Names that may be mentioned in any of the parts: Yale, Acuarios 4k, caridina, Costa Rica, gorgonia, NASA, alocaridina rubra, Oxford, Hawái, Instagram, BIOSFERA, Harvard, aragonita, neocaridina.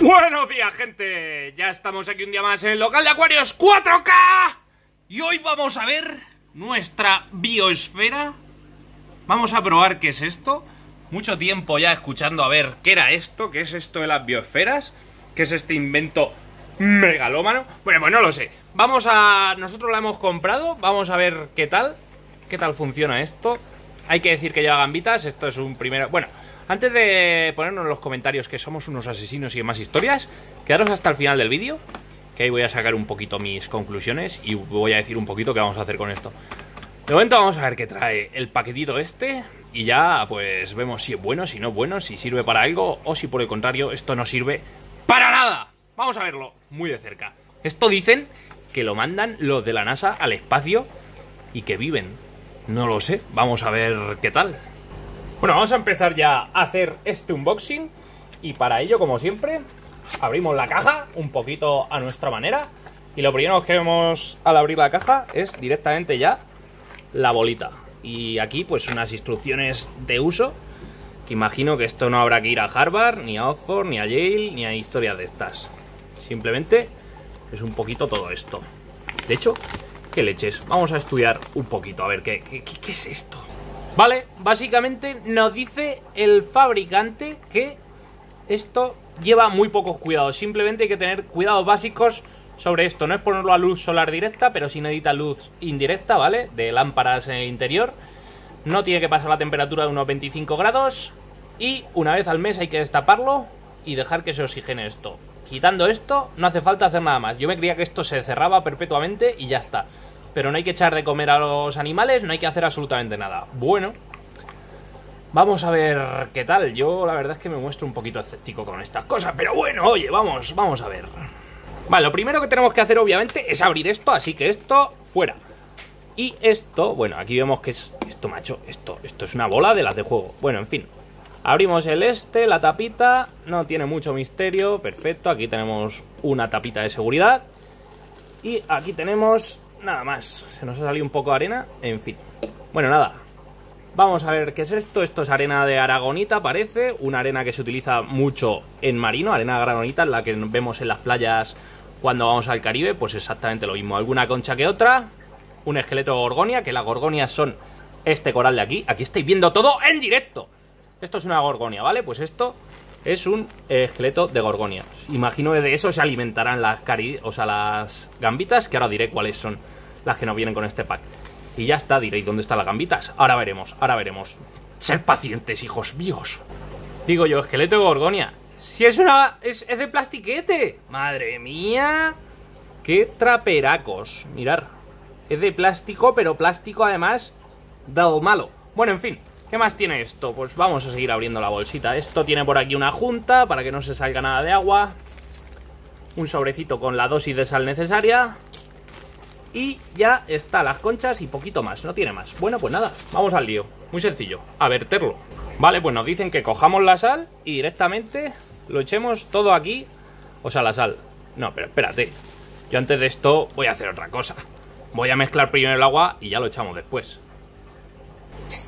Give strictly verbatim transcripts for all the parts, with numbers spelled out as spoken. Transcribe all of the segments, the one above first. Buenos días, gente, ya estamos aquí un día más en el local de Acuarios cuatro K. Y hoy vamos a ver nuestra biosfera. Vamos a probar qué es esto. Mucho tiempo ya escuchando a ver qué era esto, qué es esto de las biosferas, qué es este invento megalómano. Bueno, pues no lo sé. Vamos a... nosotros la hemos comprado, vamos a ver qué tal, qué tal funciona esto. Hay que decir que lleva gambitas, esto es un primero... Bueno, antes de ponernos en los comentarios que somos unos asesinos y demás historias, quedaros hasta el final del vídeo, que ahí voy a sacar un poquito mis conclusiones y voy a decir un poquito qué vamos a hacer con esto. De momento vamos a ver qué trae el paquetito este y ya pues vemos si es bueno, si no es bueno, si sirve para algo o si por el contrario esto no sirve para nada. Vamos a verlo muy de cerca. Esto dicen que lo mandan los de la NASA al espacio y que viven. No lo sé, vamos a ver qué tal. Bueno, vamos a empezar ya a hacer este unboxing. Y para ello, como siempre, abrimos la caja un poquito a nuestra manera. Y lo primero que vemos al abrir la caja es directamente ya la bolita. Y aquí pues unas instrucciones de uso, que imagino que esto no habrá que ir a Harvard, ni a Oxford, ni a Yale, ni a historias de estas. Simplemente es un poquito todo esto. De hecho... ¿Qué leches? Vamos a estudiar un poquito, a ver, ¿qué, qué, qué es esto? Vale, básicamente nos dice el fabricante que esto lleva muy pocos cuidados. Simplemente hay que tener cuidados básicos sobre esto. No es ponerlo a luz solar directa, pero sí necesita luz indirecta, ¿vale? De lámparas en el interior. No tiene que pasar la temperatura de unos veinticinco grados. Y una vez al mes hay que destaparlo y dejar que se oxigene esto. Quitando esto, no hace falta hacer nada más. Yo me creía que esto se cerraba perpetuamente y ya está. Pero no hay que echar de comer a los animales, no hay que hacer absolutamente nada. Bueno, vamos a ver qué tal. Yo la verdad es que me muestro un poquito escéptico con estas cosas, pero bueno, oye, vamos, vamos a ver. Vale, lo primero que tenemos que hacer obviamente es abrir esto, así que esto fuera. Y esto, bueno, aquí vemos que es... Esto, macho, esto, esto es una bola de las de juego. Bueno, en fin. Abrimos el este, la tapita, no tiene mucho misterio, perfecto, aquí tenemos una tapita de seguridad. Y aquí tenemos nada más, se nos ha salido un poco de arena, en fin. Bueno, nada, vamos a ver qué es esto, esto es arena de aragonita parece, una arena que se utiliza mucho en marino, arena de aragonita, la que vemos en las playas cuando vamos al Caribe, pues exactamente lo mismo, alguna concha que otra, un esqueleto de gorgonia, que las gorgonias son este coral de aquí, aquí estáis viendo todo en directo. Esto es una gorgonia, ¿vale? Pues esto es un esqueleto de gorgonia. Imagino que de eso se alimentarán las cari... O sea, las gambitas, que ahora diré cuáles son las que nos vienen con este pack. Y ya está, diréis dónde están las gambitas. Ahora veremos, ahora veremos. Ser pacientes, hijos míos. Digo yo, esqueleto de gorgonia. Si es una... Es, es de plastiquete. Madre mía. Qué traperacos. Mirar. Es de plástico, pero plástico además dado malo. Bueno, en fin. ¿Qué más tiene esto? Pues vamos a seguir abriendo la bolsita. Esto tiene por aquí una junta para que no se salga nada de agua. Un sobrecito con la dosis de sal necesaria. Y ya está, las conchas y poquito más, no tiene más. Bueno, pues nada, vamos al lío. Muy sencillo, a verterlo. Vale, pues nos dicen que cojamos la sal y directamente lo echemos todo aquí. O sea, la sal. No, pero espérate. Yo antes de esto voy a hacer otra cosa. Voy a mezclar primero el agua y ya lo echamos después.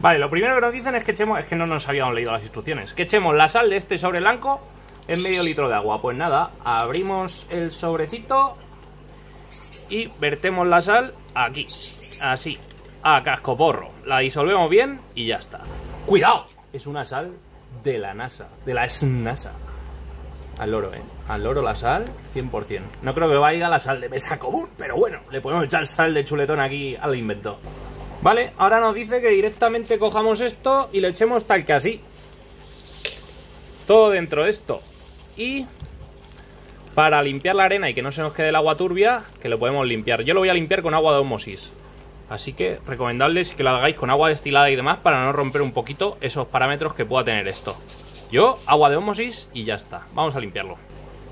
Vale, lo primero que nos dicen es que echemos... Es que no nos habíamos leído las instrucciones. Que echemos la sal de este sobre blanco en medio litro de agua. Pues nada, abrimos el sobrecito y vertemos la sal aquí. Así, a cascoporro. La disolvemos bien y ya está. ¡Cuidado! Es una sal de la NASA. De la NASA. Al loro, ¿eh? Al loro la sal, cien por cien. No creo que vaya la sal de mesa común, pero bueno, le podemos echar sal de chuletón aquí al invento. Vale, ahora nos dice que directamente cojamos esto y lo echemos tal que así. Todo dentro de esto. Y para limpiar la arena y que no se nos quede el agua turbia, que lo podemos limpiar. Yo lo voy a limpiar con agua de osmosis. Así que recomendable que lo hagáis con agua destilada y demás para no romper un poquito esos parámetros que pueda tener esto. Yo, agua de osmosis y ya está. Vamos a limpiarlo.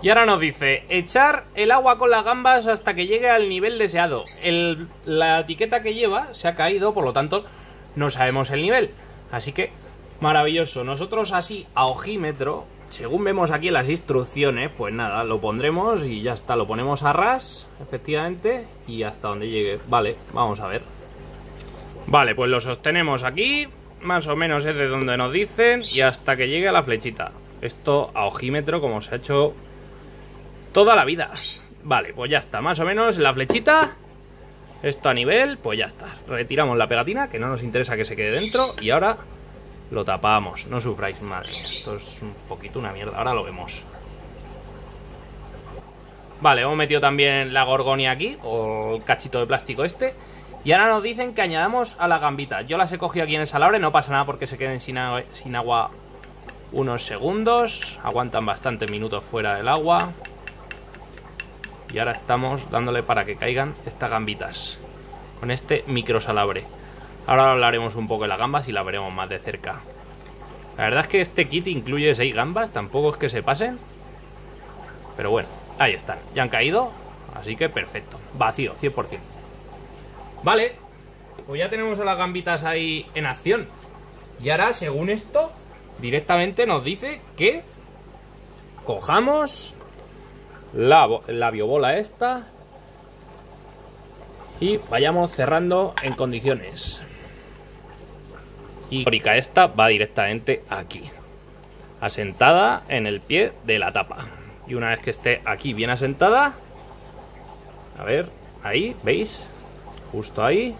Y ahora nos dice, echar el agua con las gambas hasta que llegue al nivel deseado. El, la etiqueta que lleva se ha caído, por lo tanto, no sabemos el nivel. Así que, maravilloso. Nosotros así, a ojímetro, según vemos aquí en las instrucciones, pues nada, lo pondremos y ya está. Lo ponemos a ras, efectivamente, y hasta donde llegue. Vale, vamos a ver. Vale, pues lo sostenemos aquí, más o menos es de donde nos dicen, y hasta que llegue a la flechita. Esto a ojímetro, como se ha hecho... toda la vida. Vale, pues ya está, más o menos la flechita. Esto a nivel, pues ya está. Retiramos la pegatina, que no nos interesa que se quede dentro. Y ahora lo tapamos. No sufráis, madre. Esto es un poquito una mierda, ahora lo vemos. Vale, hemos metido también la gorgonia aquí, o el cachito de plástico este. Y ahora nos dicen que añadamos a las gambitas. Yo las he cogido aquí en el salabre, no pasa nada porque se queden sin, agua, sin agua unos segundos. Aguantan bastantes minutos fuera del agua. Y ahora estamos dándole para que caigan estas gambitas con este microsalabre. Ahora hablaremos un poco de las gambas y las veremos más de cerca. La verdad es que este kit incluye seis gambas, tampoco es que se pasen. Pero bueno, ahí están, ya han caído, así que perfecto. Vacío, cien por cien. Vale, pues ya tenemos a las gambitas ahí en acción. Y ahora, según esto, directamente nos dice que cojamos la, la biobola esta y vayamos cerrando en condiciones. Y la corica esta va directamente aquí, asentada en el pie de la tapa. Y una vez que esté aquí bien asentada, a ver, ahí, ¿veis? Justo ahí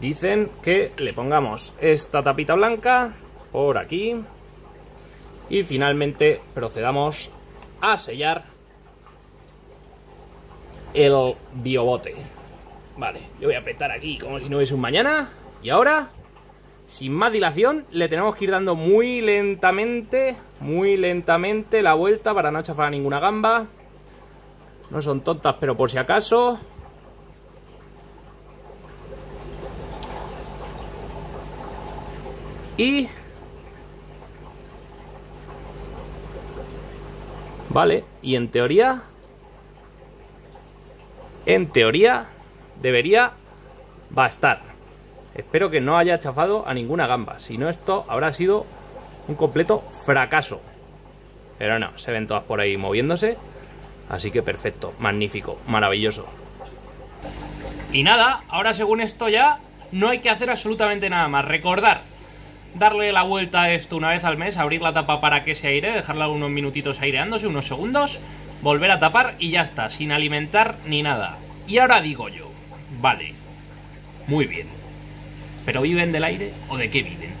dicen que le pongamos esta tapita blanca por aquí y finalmente procedamos a sellar el biobote. Vale, yo voy a apretar aquí como si no hubiese un mañana. Y ahora, sin más dilación, le tenemos que ir dando muy lentamente, muy lentamente la vuelta para no chafar ninguna gamba. No son tontas, pero por si acaso. Y... vale, y en teoría... en teoría debería... va a estar. Espero que no haya chafado a ninguna gamba. Si no, esto habrá sido un completo fracaso. Pero no, se ven todas por ahí moviéndose. Así que perfecto, magnífico, maravilloso. Y nada, ahora según esto ya no hay que hacer absolutamente nada más. Recordar, darle la vuelta a esto una vez al mes, abrir la tapa para que se aire, dejarla unos minutitos aireándose, unos segundos, volver a tapar y ya está, sin alimentar ni nada. Y ahora digo yo, vale, muy bien, ¿pero viven del aire o de qué viven?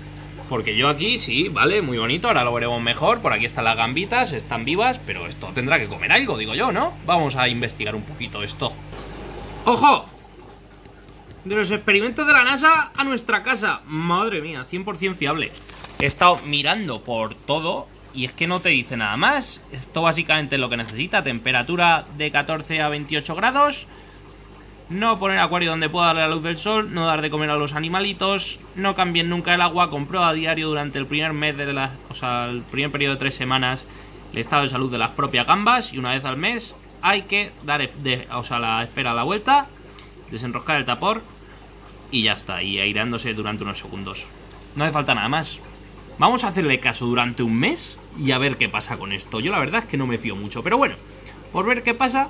Porque yo aquí, sí, vale, muy bonito, ahora lo veremos mejor, por aquí están las gambitas, están vivas, pero esto tendrá que comer algo, digo yo, ¿no? Vamos a investigar un poquito esto. ¡Ojo! De los experimentos de la NASA a nuestra casa. Madre mía, cien por cien fiable. He estado mirando por todo y es que no te dice nada más. Esto básicamente es lo que necesita. Temperatura de catorce a veintiocho grados. No poner acuario donde pueda darle la luz del sol. No dar de comer a los animalitos. No cambien nunca el agua. Comprueba a diario durante el primer mes de las... o sea, el primer periodo de tres semanas el estado de salud de las propias gambas. Y una vez al mes hay que dar de, o sea, la esfera a la vuelta. Desenroscar el tapón. Y ya está, y aireándose durante unos segundos. No hace falta nada más. Vamos a hacerle caso durante un mes y a ver qué pasa con esto. Yo la verdad es que no me fío mucho, pero bueno, por ver qué pasa,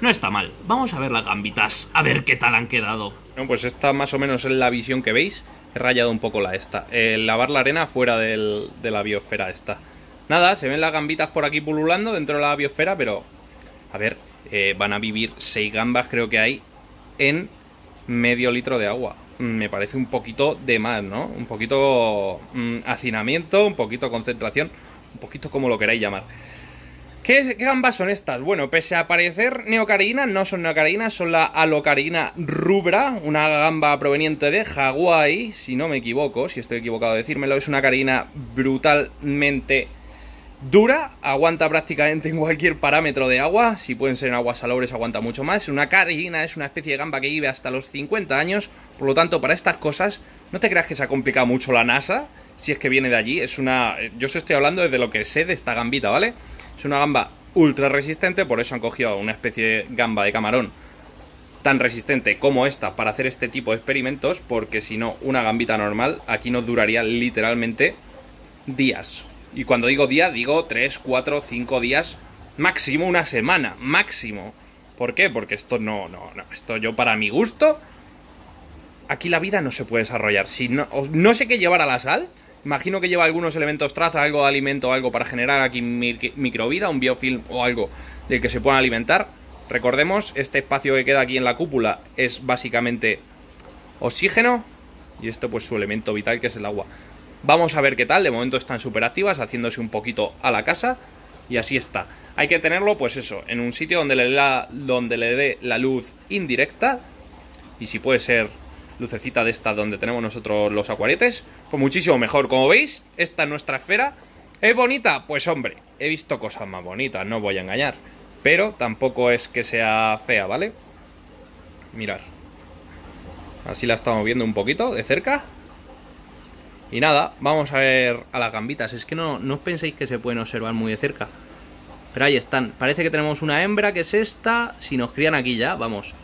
no está mal. Vamos a ver las gambitas, a ver qué tal han quedado. Bueno, pues esta más o menos es la visión que veis. He rayado un poco la esta, eh, lavar la arena fuera del, de la biosfera esta. Nada, se ven las gambitas por aquí pululando dentro de la biosfera, pero a ver, eh, van a vivir seis gambas creo que hay en medio litro de agua. Me parece un poquito de más, ¿no? Un poquito mm, hacinamiento, un poquito concentración, un poquito como lo queráis llamar. ¿Qué, qué gambas son estas? Bueno, pese a parecer neocaridina, no son neocaridinas, son la alocaridina rubra, una gamba proveniente de Hawái, si no me equivoco, si estoy equivocado de decírmelo. Es una caridina brutalmente dura, aguanta prácticamente en cualquier parámetro de agua. Si pueden ser en aguas salobres aguanta mucho más. Una caridina es una especie de gamba que vive hasta los cincuenta años. Por lo tanto, para estas cosas, no te creas que se ha complicado mucho la NASA, si es que viene de allí. Es una... yo os estoy hablando desde lo que sé de esta gambita, ¿vale? Es una gamba ultra resistente, por eso han cogido una especie de gamba de camarón tan resistente como esta para hacer este tipo de experimentos, porque si no, una gambita normal aquí nos duraría literalmente días. Y cuando digo día, digo tres, cuatro, cinco días, máximo una semana, máximo. ¿Por qué? Porque esto no, no, no, esto yo para mi gusto, aquí la vida no se puede desarrollar. Si no, no sé qué llevar a la sal, Imagino que lleva algunos elementos traza, algo de alimento, algo para generar aquí microvida, un biofilm o algo del que se puedan alimentar. Recordemos, este espacio que queda aquí en la cúpula es básicamente oxígeno y esto pues su elemento vital, que es el agua. Vamos a ver qué tal. De momento están súper activas, haciéndose un poquito a la casa. Y así está. Hay que tenerlo, pues eso, en un sitio donde le dé la, donde le dé la luz indirecta. Y si puede ser lucecita de esta donde tenemos nosotros los acuaretes, pues muchísimo mejor. Como veis, esta es nuestra esfera. ¿Es bonita? Pues hombre, he visto cosas más bonitas, no os voy a engañar. Pero tampoco es que sea fea, ¿vale? Mirad. Así la estamos viendo un poquito de cerca. Y nada, vamos a ver a las gambitas. Es que no, no os penséis que se pueden observar muy de cerca. Pero ahí están. Parece que tenemos una hembra, que es esta. Si nos crían aquí ya, vamos,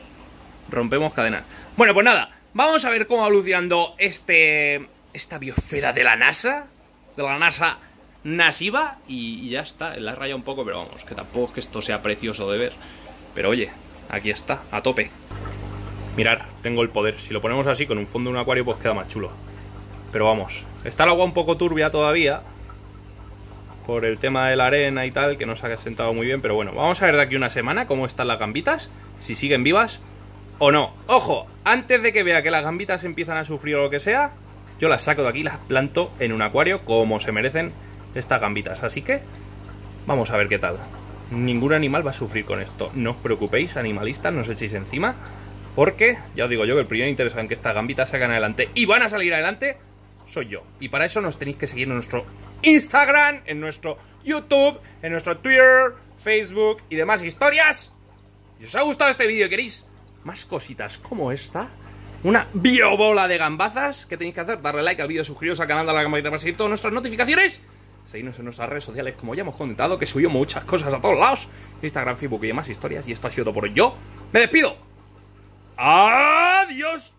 rompemos cadenas. Bueno, pues nada, vamos a ver cómo va evolucionando este, esta biosfera de la NASA. De la NASA nasiva. Y, y ya está, la he rayado un poco, pero vamos, que tampoco es que esto sea precioso de ver. Pero oye, aquí está, a tope. Mirad, tengo el poder. Si lo ponemos así, con un fondo de un acuario, pues queda más chulo. Pero vamos, está el agua un poco turbia todavía por el tema de la arena y tal, que no se ha sentado muy bien. Pero bueno, vamos a ver de aquí una semana cómo están las gambitas, si siguen vivas o no. Ojo, antes de que vea que las gambitas empiezan a sufrir o lo que sea, yo las saco de aquí y las planto en un acuario como se merecen estas gambitas. Así que vamos a ver qué tal. Ningún animal va a sufrir con esto. No os preocupéis, animalistas, no os echéis encima, porque ya os digo yo que el primer interés en que estas gambitas salgan adelante, y van a salir adelante, soy yo. Y para eso nos tenéis que seguir en nuestro Instagram, en nuestro YouTube, en nuestro Twitter, Facebook y demás historias. Si os ha gustado este vídeo y queréis más cositas como esta, una biobola de gambazas, ¿qué tenéis que hacer? Darle like al vídeo, suscribiros al canal, darle a la campanita para seguir todas nuestras notificaciones, seguidnos en nuestras redes sociales, como ya hemos comentado, que subió muchas cosas a todos lados, Instagram, Facebook y demás historias. Y esto ha sido todo por hoy. Yo me despido. ¡Adiós!